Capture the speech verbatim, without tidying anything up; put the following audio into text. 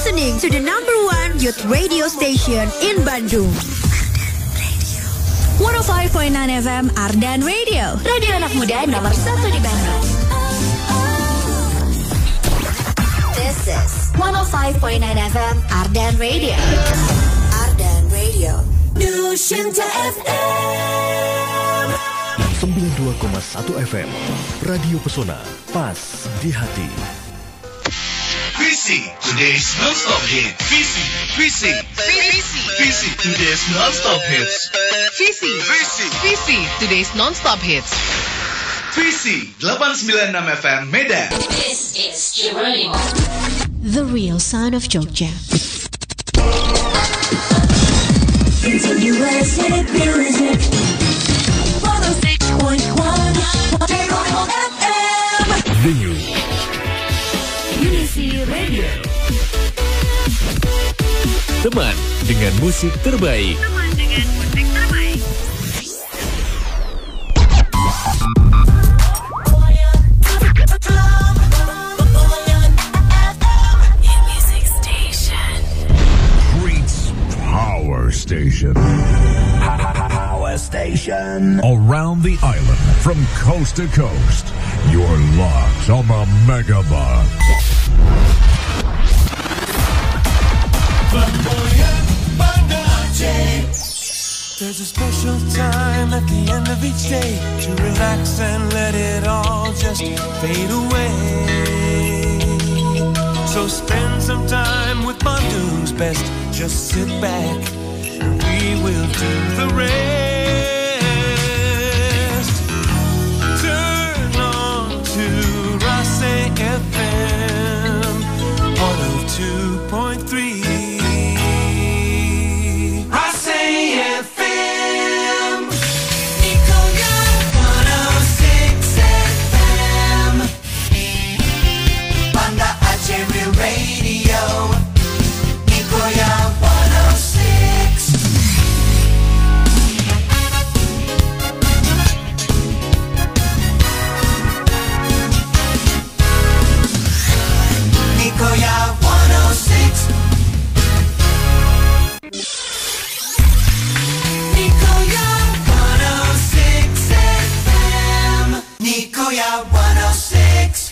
listening to the number one youth radio station in Bandung. one oh five point nine F M Ardan Radio. Radio anak muda nomor satu di Bandung. This is one oh five point nine F M Ardan Radio. Ardan Radio. New Shinta F M sembilan puluh dua koma satu F M Radio Pesona, pas di hati. VISI, today's non-stop hit. VISI, VISI, VISI, VISI, today's non-stop hits. VISI, VISI, VISI, today's non-stop hits. VISI delapan sembilan enam F M Medan. This is Geronimo, the real sound of Jogja. It's a U S A music. Venue VISI Radio, teman dengan musik terbaik. Teman dengan musik terbaik. Music Station, Great Power Station. Station around the island from coast to coast. You're locked on the megabar. There's a special time at the end of each day to relax and let it all just fade away. So spend some time with Bandung's best. Just sit back and we will do the rest. one oh two point three VISI F M, Nikoya one oh six F M, Banda Aceh Real Radio, Nikoya one oh six, Nikoya one oh six F M, Nikoya one oh six.